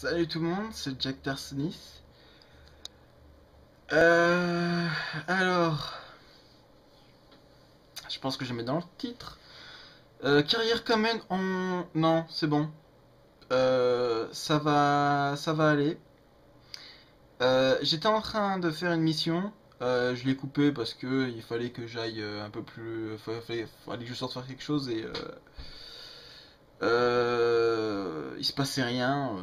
Salut tout le monde, c'est Jack Tarsonis. Alors, je pense que je mets dans le titre. Carrier Command en... Non, c'est bon. Ça va aller. J'étais en train de faire une mission. Je l'ai coupée parce que il fallait que j'aille un peu plus... Fallait que je sorte faire quelque chose et... il se passait rien.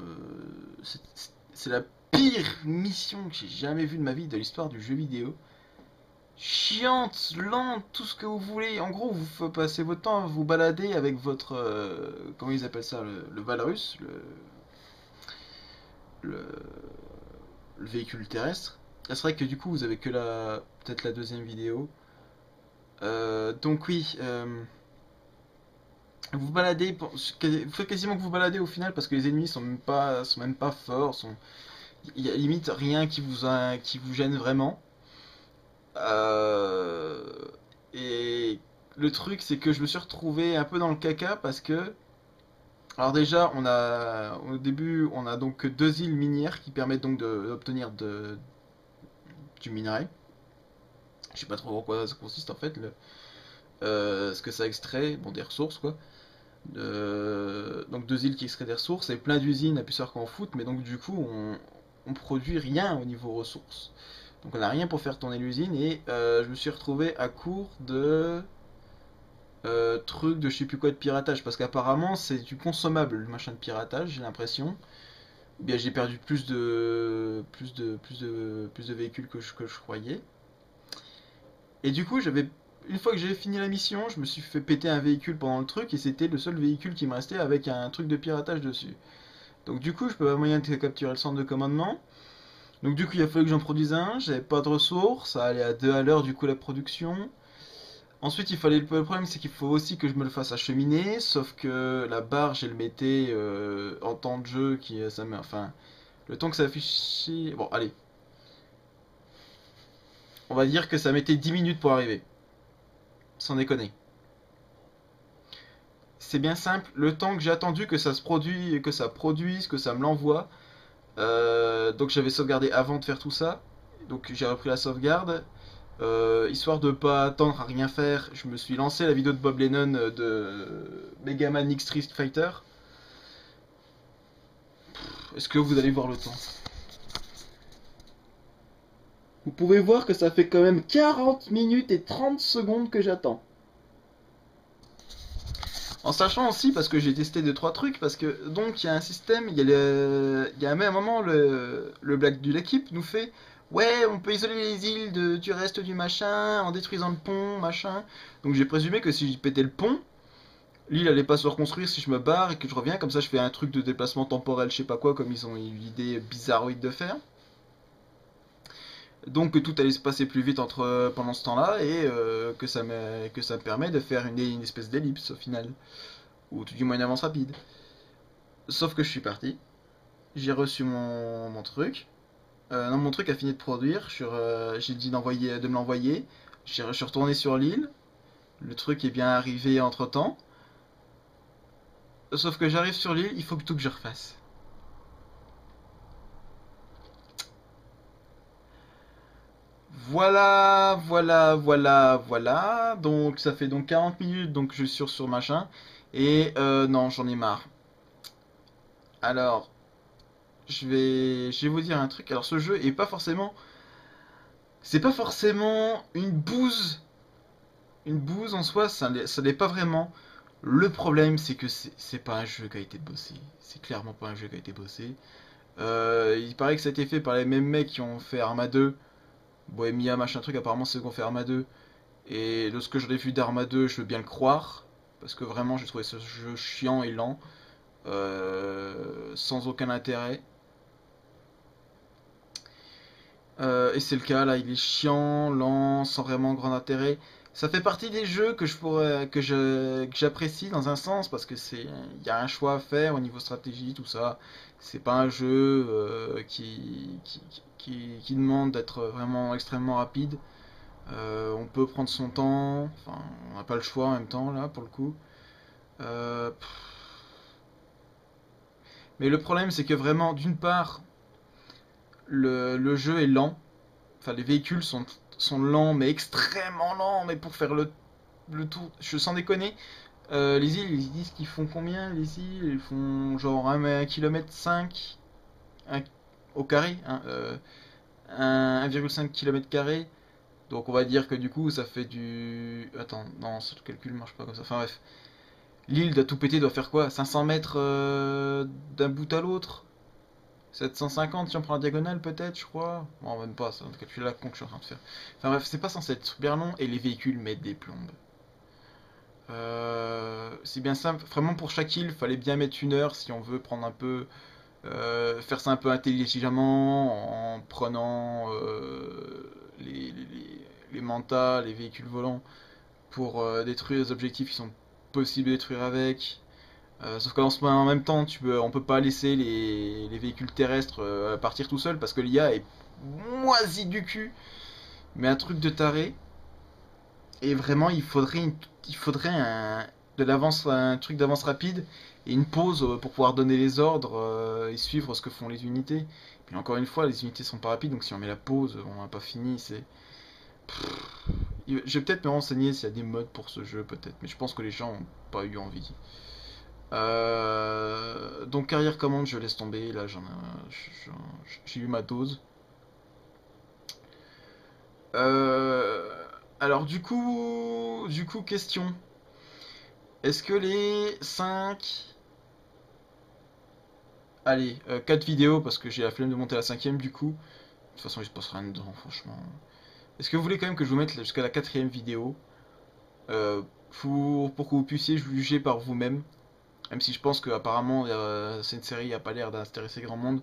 C'est la pire mission que j'ai jamais vue de ma vie de l'histoire du jeu vidéo. Chiante, lente, tout ce que vous voulez. En gros, vous passez votre temps à vous balader avec votre... comment ils appellent ça, le Valarus, le véhicule terrestre. C'est vrai que du coup, vous avez que la... peut-être la deuxième vidéo. Donc oui... vous baladez, vous faites quasiment que vous baladez au final parce que les ennemis sont même pas forts, il y a limite rien qui vous gêne vraiment. Et le truc c'est que je me suis retrouvé un peu dans le caca parce que, alors déjà au début on a donc deux îles minières qui permettent donc d'obtenir du minerai. Je sais pas trop en quoi ça consiste en fait. Ce que ça extrait, bon, des ressources quoi. Donc deux îles qui extraient des ressources et plein d'usines à plusieurs qu'on fout, mais donc du coup on produit rien au niveau ressources, donc on n'a rien pour faire tourner l'usine. Et je me suis retrouvé à court de trucs de je sais plus quoi de piratage, parce qu'apparemment c'est du consommable le machin de piratage, j'ai l'impression. Ou bien j'ai perdu plus de véhicules que je croyais. Et du coup j'avais... Une fois que j'ai fini la mission, je me suis fait péter un véhicule pendant le truc et c'était le seul véhicule qui me restait avec un truc de piratage dessus. Donc du coup, je peux pas moyen de capturer le centre de commandement. Donc du coup, il a fallu que j'en produise un, j'avais pas de ressources, ça allait à 2 à l'heure du coup la production. Ensuite, il fallait... le problème c'est qu'il faut aussi que je me le fasse acheminer, sauf que la barge elle mettait en temps de jeu qui ça met... enfin le temps que ça affichait. Bon, allez. On va dire que ça mettait 10 minutes pour arriver. Sans déconner. C'est bien simple. Le temps que j'ai attendu que ça se produise, que ça me l'envoie. Donc j'avais sauvegardé avant de faire tout ça. Donc j'ai repris la sauvegarde. Histoire de pas attendre à rien faire, je me suis lancé la vidéo de Bob Lennon de Mega Man X Street Fighter. Est-ce que vous allez voir le temps? Vous pouvez voir que ça fait quand même 40 minutes et 30 secondes que j'attends. En sachant aussi, parce que j'ai testé 2-3 trucs, parce que donc il y a un système, il y a même un moment le black de l'équipe nous fait « Ouais, on peut isoler les îles du reste du machin en détruisant le pont, machin. » Donc j'ai présumé que si je pétais le pont, l'île allait pas se reconstruire si je me barre et que je reviens. Comme ça je fais un truc de déplacement temporel, je sais pas quoi, comme ils ont eu l'idée bizarroïde de faire. Donc que tout allait se passer plus vite pendant ce temps-là, et que ça me permet de faire une espèce d'ellipse au final. Ou tout du moins une avance rapide. Sauf que je suis parti. J'ai reçu mon truc. Non, mon truc a fini de produire. J'ai dit de me l'envoyer. Je suis retourné sur l'île. Le truc est bien arrivé entre-temps. Sauf que j'arrive sur l'île, il faut que je refasse. Voilà, donc ça fait donc 40 minutes, donc je suis sur machin, et non, j'en ai marre. Alors, je vais vous dire un truc, alors ce jeu est pas forcément, c'est pas forcément une bouse en soi, ça l'est pas vraiment. Le problème c'est que c'est pas un jeu qui a été bossé, c'est clairement pas un jeu qui a été bossé. Il paraît que ça a été fait par les mêmes mecs qui ont fait Arma 2, Bohemia, machin truc, apparemment c'est qu'on fait Arma 2. Et de ce que j'en ai vu d'Arma 2, je veux bien le croire. Parce que vraiment, j'ai trouvé ce jeu chiant et lent. Sans aucun intérêt. Et c'est le cas, là, il est chiant, lent, sans vraiment grand intérêt. Ça fait partie des jeux que j'apprécie dans un sens, parce que il y a un choix à faire au niveau stratégie, tout ça. C'est pas un jeu qui demande d'être vraiment extrêmement rapide. On peut prendre son temps, enfin on n'a pas le choix en même temps là pour le coup. Mais le problème, c'est que vraiment, d'une part, le jeu est lent. Enfin, les véhicules sont lents, mais extrêmement lents. Mais pour faire le tour, je sans déconner, les îles, ils disent qu'ils font combien, les îles? Ils font genre 1,5 km au carré, 1,5 km². Donc on va dire que du coup ça fait du... Attends, non, ce calcul marche pas comme ça. Enfin bref. L'île doit tout péter, doit faire quoi, 500 mètres d'un bout à l'autre, 750 si on prend la diagonale peut-être, je crois. Bon, même pas, ça, en tout cas tu l'as con que je suis en train de faire. Enfin bref, c'est pas censé être super long et les véhicules mettent des plombes. C'est bien simple, vraiment pour chaque île, fallait bien mettre 1 heure si on veut prendre un peu... faire ça un peu intelligemment en prenant... les mantas, les véhicules volants pour détruire les objectifs qui sont possibles de détruire avec. Sauf qu'en même temps, on peut pas laisser les véhicules terrestres partir tout seuls parce que l'IA est moisi du cul. Mais un truc de taré. Et vraiment, il faudrait de l'avance, un truc d'avance rapide et une pause pour pouvoir donner les ordres et suivre ce que font les unités. Puis encore une fois, les unités sont pas rapides, donc si on met la pause, on n'a pas fini, c'est... Je vais peut-être me renseigner s'il y a des modes pour ce jeu, peut-être, mais je pense que les gens n'ont pas eu envie. Donc Carrier Command, je laisse tomber, là j'ai eu ma dose. Alors du coup, question. Est-ce que les 5... Allez, 4 vidéos, parce que j'ai la flemme de monter à la 5e du coup. De toute façon, il se passe rien dedans, franchement. Est-ce que vous voulez quand même que je vous mette jusqu'à la 4e vidéo pour que vous puissiez juger par vous-même. Même si je pense qu'apparemment, cette série n'a pas l'air d'intéresser grand monde.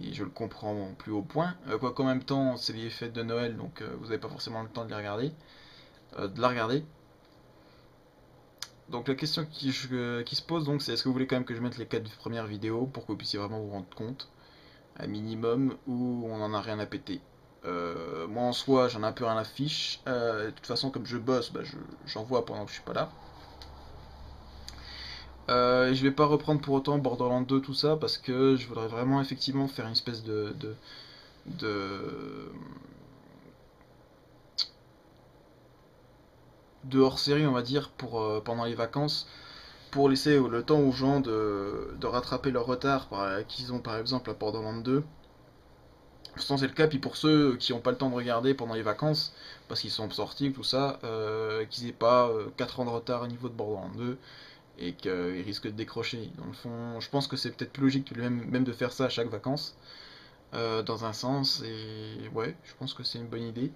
Et je le comprends en plus haut point. Quoi qu'en même temps, c'est les fêtes de Noël, donc vous n'avez pas forcément le temps de les regarder. Donc la question qui se pose, donc, c'est est-ce que vous voulez quand même que je mette les 4 premières vidéos pour que vous puissiez vraiment vous rendre compte, à minimum, où on en a rien à péter. Moi en soi, j'en ai un peu rien à fiche. De toute façon, comme je bosse, bah, j'en vois pendant que je suis pas là. Je vais pas reprendre pour autant Borderlands 2, tout ça, parce que je voudrais vraiment effectivement faire une espèce de hors-série, on va dire, pour pendant les vacances, pour laisser le temps aux gens de rattraper leur retard qu'ils ont par exemple à Borderlands 2. Sans c'est le cas, puis pour ceux qui n'ont pas le temps de regarder pendant les vacances, parce qu'ils sont sortis, tout ça, qu'ils n'aient pas 4 ans de retard au niveau de Borderlands 2, et qu'ils risquent de décrocher. Dans le fond, je pense que c'est peut-être plus logique même de faire ça à chaque vacances, dans un sens, et ouais, je pense que c'est une bonne idée.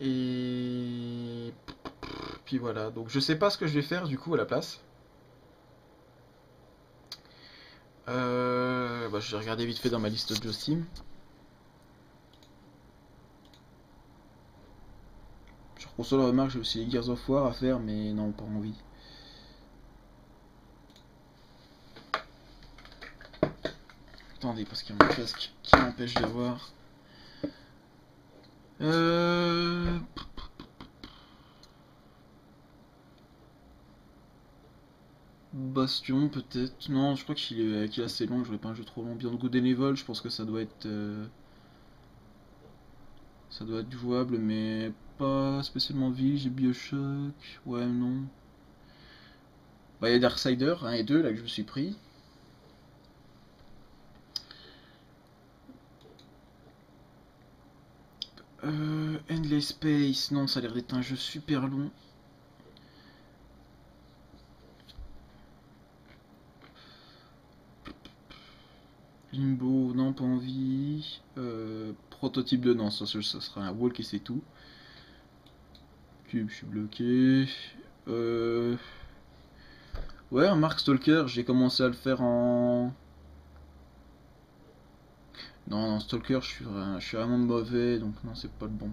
Et puis voilà, donc je sais pas ce que je vais faire du coup à la place. Bah, je vais regarder vite fait dans ma liste de Steam. Sur console, remarque, j'ai aussi les Gears of War à faire, mais non, pas envie. Attendez, parce qu'il y a mon casque qui m'empêche d'avoir. Bastion peut-être. Non, je crois qu'il est assez long, je voulais pas un jeu trop long. Beyond Good and Evil, je pense que ça doit être jouable, mais pas spécialement envie. J'ai Bioshock, ouais non. Bah il y a Darksiders 1 et 2 là que je me suis pris. Endless Space, non, ça a l'air d'être un jeu super long. Limbo, non, pas envie. Prototype de non, ça sera un walk et c'est tout. Cube, je suis bloqué. Ouais, remarque Stalker, j'ai commencé à le faire en... Non, Stalker, je suis vraiment mauvais, donc non, c'est pas le bon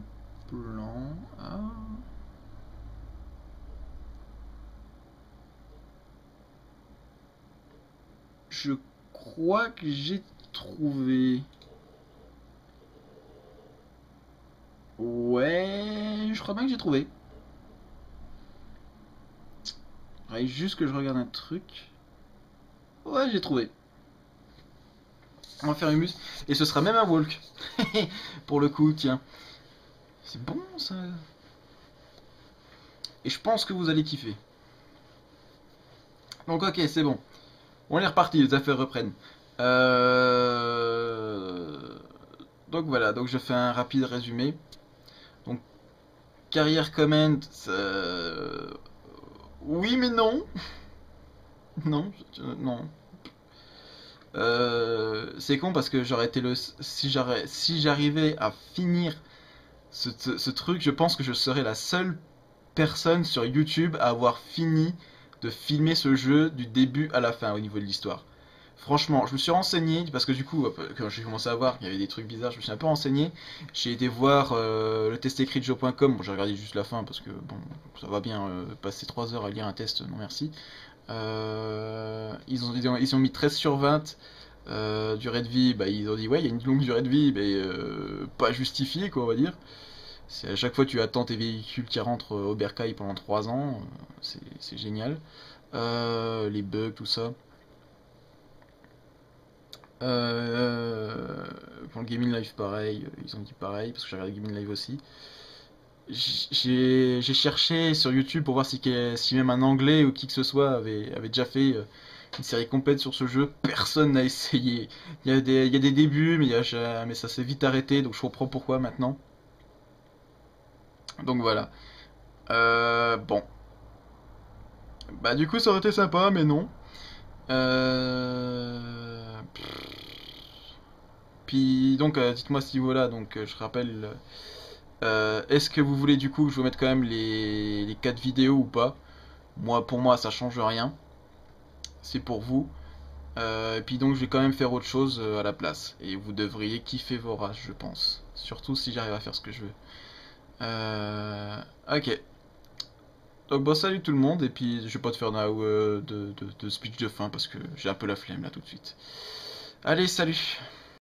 plan. Ah. Je crois que j'ai trouvé. Ouais, je crois bien que j'ai trouvé. Ouais, juste que je regarde un truc. Ouais, j'ai trouvé. On va faire Humus. Et ce sera même un walk. Pour le coup, tiens. C'est bon, ça. Et je pense que vous allez kiffer. Donc, ok, c'est bon. On est reparti, les affaires reprennent. Donc, voilà. Donc, je fais un rapide résumé. Donc, Carrier Command... Oui, mais non. Non, non. C'est con parce que j'aurais été le... Si j'arrivais à finir ce truc, je pense que je serais la seule personne sur YouTube à avoir fini de filmer ce jeu du début à la fin au niveau de l'histoire. Franchement, je me suis renseigné, parce que du coup, quand j'ai commencé à voir qu'il y avait des trucs bizarres, je me suis un peu renseigné. J'ai été voir le test écrit de jeu.com, bon, j'ai regardé juste la fin, parce que bon, ça va bien passer 3 heures à lire un test, non merci. Ils ont mis 13 sur 20 durée de vie, bah, ils ont dit ouais, il y a une longue durée de vie, mais pas justifiée, quoi, on va dire. C'est à chaque fois tu attends tes véhicules qui rentrent au bercail pendant 3 ans, c'est génial. Les bugs, tout ça. Pour le gaming live pareil, ils ont dit pareil, parce que j'ai regardé le gaming live aussi. J'ai cherché sur YouTube pour voir si même un anglais ou qui que ce soit avait déjà fait une série complète sur ce jeu. Personne n'a essayé. Il y a des débuts, mais ça s'est vite arrêté, donc je comprends pourquoi maintenant. Donc voilà. Bon. Bah du coup ça aurait été sympa, mais non. Puis donc dites-moi si voilà, donc je rappelle... est-ce que vous voulez du coup que je vous mette quand même les 4 vidéos ou pas? Moi, pour moi, ça change rien. C'est pour vous. Et puis donc, je vais quand même faire autre chose à la place. Et vous devriez kiffer vos races, je pense. Surtout si j'arrive à faire ce que je veux. Ok. Donc bon, salut tout le monde. Et puis, je vais pas te faire de speech de fin parce que j'ai un peu la flemme là tout de suite. Allez, salut!